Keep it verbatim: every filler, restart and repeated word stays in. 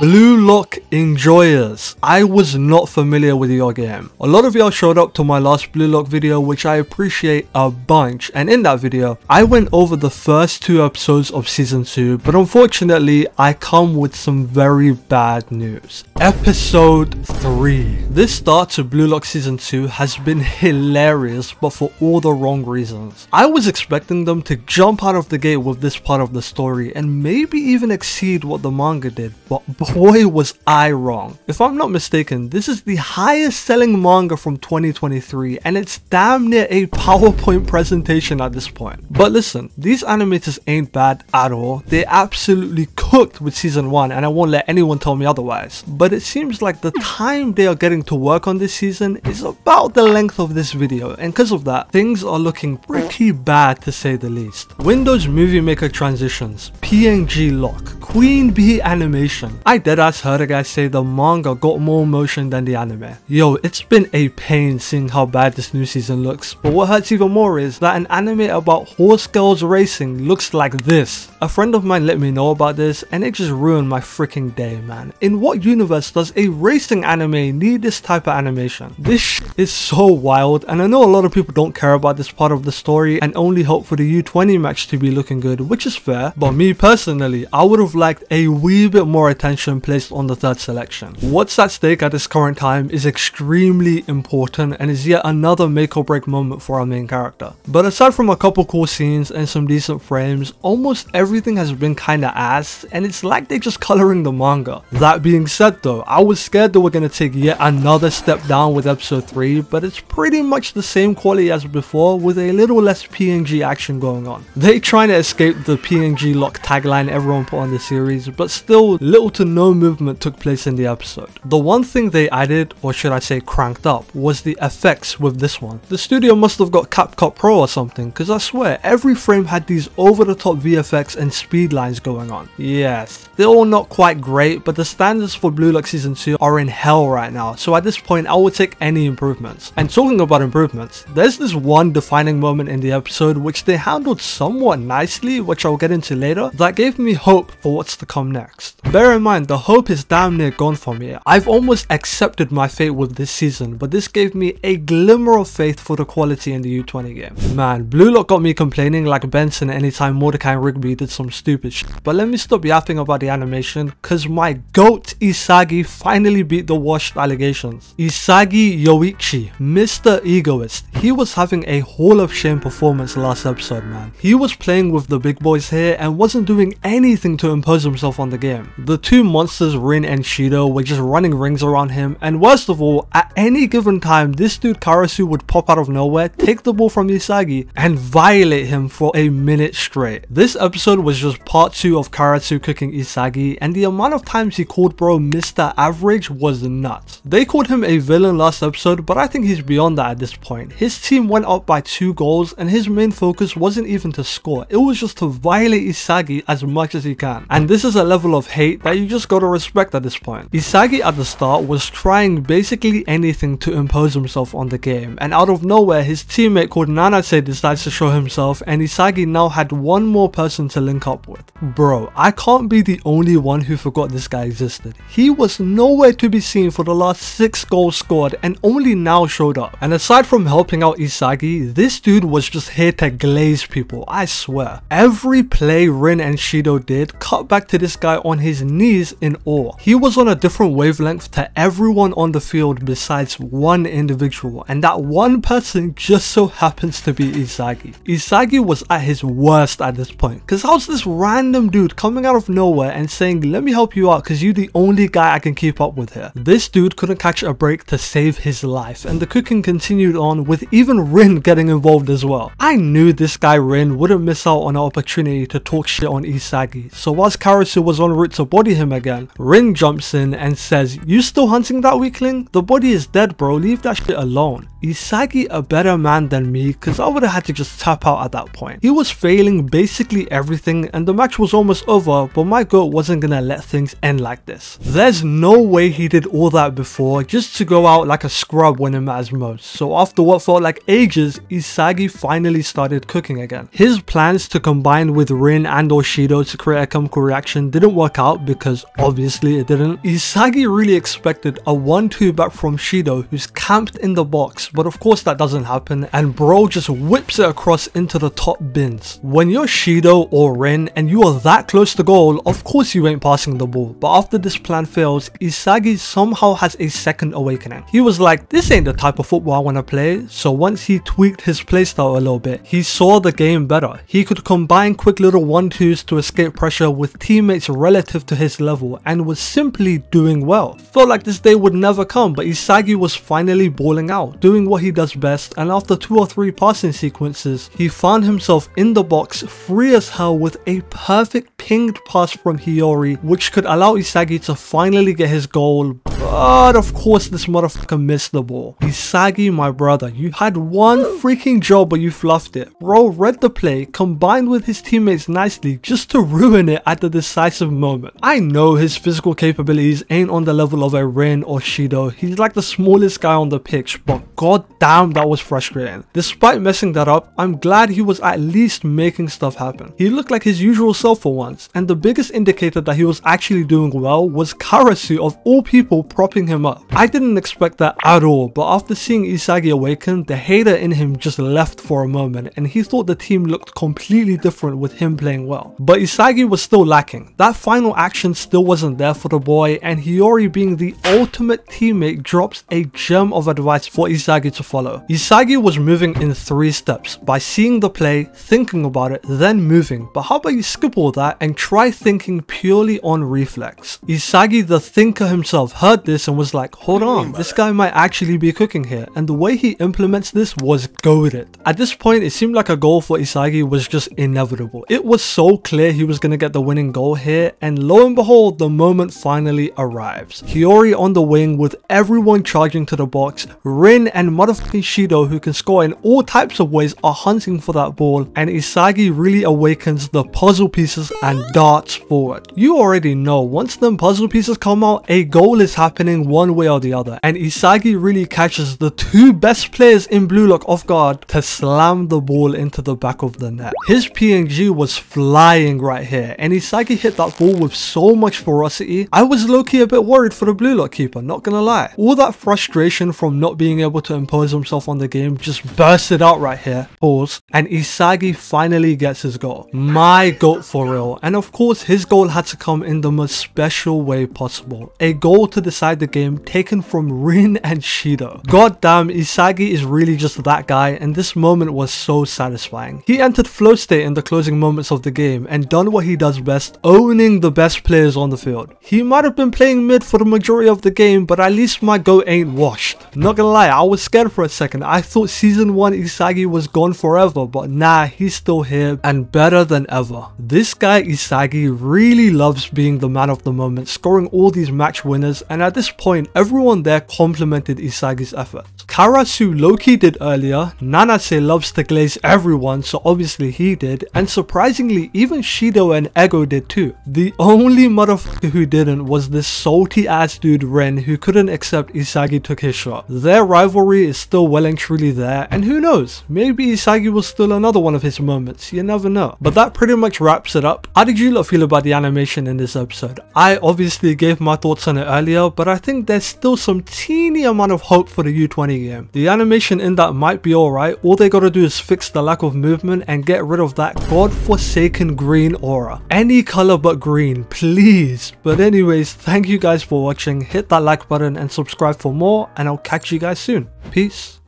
Blue Lock enjoyers, I was not familiar with your game. A lot of y'all showed up to my last Blue Lock video, which I appreciate a bunch, and in that video I went over the first two episodes of season two, but unfortunately I come with some very bad news. Episode three. This start to Blue Lock season two has been hilarious, but for all the wrong reasons. I was expecting them to jump out of the gate with this part of the story and maybe even exceed what the manga did, but boy was I wrong. If I'm not mistaken, this is the highest selling manga from twenty twenty-three, and it's damn near a PowerPoint presentation at this point. But listen, these animators ain't bad at all. They absolutely cooked with season one, and I won't let anyone tell me otherwise. But it seems like the time they are getting to work on this season is about the length of this video, and because of that, things are looking pretty bad to say the least. Windows Movie Maker transitions, P N G lock, Queen Bee animation. I deadass heard a guy say the manga got more motion than the anime. Yo, it's been a pain seeing how bad this new season looks, but what hurts even more is that an anime about horse girls racing looks like this. A friend of mine let me know about this and it just ruined my freaking day, man. In what universe does a racing anime need this type of animation? This sh is so wild, and I know a lot of people don't care about this part of the story and only hope for the U twenty match to be looking good, which is fair, but me personally, I would have liked a wee bit more attention placed on the third selection. What's at stake at this current time is extremely important and is yet another make or break moment for our main character. But aside from a couple cool scenes and some decent frames, almost everything has been kinda ass, and it's like they're just coloring the manga. That being said though, I was scared that we're gonna take yet another step down with episode three, but it's pretty much the same quality as before with a little less P N G action going on. They trying to escape the P N G lock tagline everyone put on the series, but still little to no movement took place in the episode. The one thing they added, or should I say cranked up, was the effects with this one. The studio must have got CapCut Pro or something, because I swear every frame had these over the top V F X and speed lines going on. Yes, they're all not quite great, but the standards for Blue Lock season two are in hell right now, so at this point I would take any improvements. And talking about improvements, there's this one defining moment in the episode which they handled somewhat nicely, which I'll get into later, that gave me hope for what's to come next. Bear in mind, the hope is damn near gone from here. I've almost accepted my fate with this season, but this gave me a glimmer of faith for the quality in the U twenty game. Man, Blue Lock got me complaining like Benson anytime Mordecai and Rigby did some stupid shit. But let me stop yapping about the animation, cause my goat Isagi finally beat the washed allegations. Isagi Yoichi, Mister Egoist, he was having a Hall of Shame performance last episode, man. He was playing with the big boys here and wasn't doing anything to impose himself on the game. The two monsters Rin and Shido were just running rings around him, and worst of all, at any given time this dude Karasu would pop out of nowhere, take the ball from Isagi and violate him for a minute straight. This episode was just part two of Karasu kicking Isagi, and the amount of times he called bro Mister Average was nuts. They called him a villain last episode, but I think he's beyond that at this point. His team went up by two goals and his main focus wasn't even to score, it was just to violate Isagi as much as he can. And this is a level of hate that you just gotta respect at this point. Isagi at the start was trying basically anything to impose himself on the game, and out of nowhere his teammate called Nanase decides to show himself, and Isagi now had one more person to link up with. Bro, I can't be the only one who forgot this guy existed. He was nowhere to be seen for the last six goals scored and only now showed up. And aside from helping out Isagi, this dude was just here to glaze people, I swear. Every play Rin and Shido did cut back to this guy on his knees in awe. He was on a different wavelength to everyone on the field besides one individual, and that one person just so happens to be Isagi. Isagi was at his worst at this point, because how's this random dude coming out of nowhere and saying, let me help you out because you're the only guy I can keep up with here. This dude couldn't catch a break to save his life, and the cooking continued on with even Rin getting involved as well. I knew this guy Rin wouldn't miss out on an opportunity to talk shit on Isagi, so whilst Karasu was en route to body him again, Rin jumps in and says, you still hunting that weakling? The body is dead, bro, leave that shit alone. Isagi a better man than me, because I would have had to just tap out at that point. He was failing basically everything and the match was almost over, but my goat wasn't gonna let things end like this. There's no way he did all that before just to go out like a scrub when it matters most. So after what felt like ages, Isagi finally started cooking again. His plans to combine with Rin and or Shido to create a chemical reaction didn't work out because obviously it didn't. Isagi really expected a one two back from Shido, who's camped in the box, but of course that doesn't happen and bro just whips it across into the top bins. When you're Shido or Rin and you are that close to goal, of course you ain't passing the ball. But after this plan fails, Isagi somehow has a second awakening. He was like, this ain't the type of football I want to play. So once he tweaked his playstyle a little bit, he saw the game better. He could combine quick little one twos to escape pressure with teammates relative to his level and was simply doing well. Felt like this day would never come, but Isagi was finally balling out, doing what he does best, and after two or three passing sequences, he found himself in the box free as hell with a perfect pinged pass from Hiyori, which could allow Isagi to finally get his goal, but of course this motherfucker missed the ball. Isagi, my brother, you had one freaking job but you fluffed it. Bro read the play, combined with his teammates nicely just to ruin it at the decisive moment. I know his physical capabilities ain't on the level of a Rin or Shido, he's like the smallest guy on the pitch, but god damn that was frustrating. Despite messing that up, I'm glad he was at least making stuff happen. He looked like his usual self for once, and the biggest indicator that he was actually doing well was Karasu of all people propping him up. I didn't expect that at all, but after seeing Isagi awaken, the hater in him just left for a moment and he thought the team looked completely different with him playing well. But Isagi was still lacking. That final action still wasn't there for the boy, and Hiyori, being the ultimate teammate, drops a gem of advice for Isagi to follow. Isagi was moving in three steps by seeing the play, thinking about it, then moving. But how about you skip all that and try thinking purely on reflex? Isagi the thinker himself heard this and was like, hold on, this guy might actually be cooking here, and the way he implements this was goated. At this point it seemed like a goal for Isagi was just inevitable. It was so clear he was gonna get the winning goal here, and lo and behold, the moment finally arrives. Hiyori on the wing with everyone charging to the box, Rin and motherfucking Shido, who can score in all types of ways, are hunting for that ball, and Isagi really awakens the puzzle pieces and darts forward. You already know, once them puzzle pieces come out, a goal is happening one way or the other, and Isagi really catches the two best players in Blue Lock off guard to slam the ball into the back of the net. His P N G was flying right here, and Isagi hit that ball with so much ferocity, I was low-key a bit worried for the Blue Lock keeper, not gonna lie. All that frustration from not being able to impose himself on the game just bursted out right here, pause, and Isagi finally gets his goal. My goat for real, and of course his goal had to come in the most special way possible. A goal to decide the game, taken from Rin and Shido. God damn, Isagi is really just that guy, and this moment was so satisfying. He entered flow state in the closing moments of the game and done what he does best, owning the best players on the field. He might have been playing mid for the majority of the game, but at least my goat ain't washed. Not gonna lie, I was scared for a second. I thought season one Isagi was gone forever, but nah, he's still here and better than ever. This guy Isagi really loves being the man of the moment, scoring all these match winners, and at this point everyone there complimented Isagi's efforts. Karasu low-key did earlier, Nanase loves to glaze everyone, so obviously he did, and surprisingly even Shido and Ego did too. The only motherfucker who didn't was this salty ass dude Ren, who couldn't accept Isagi took his shot. Their rivalry is still well and truly there, and who knows, maybe Isagi was still another one of his moments, you never know. But that pretty much wraps it up. How did you lot feel about the animation in this episode? I obviously gave my thoughts on it earlier, but I think there's still some teeny amount of hope for the U twenty game. The animation in that might be alright, all they gotta do is fix the lack of movement and get rid of that godforsaken green aura. Any color but green, please. But anyways, thank you guys for watching, hit that like button and subscribe for more, and I'll catch you guys soon. Peace.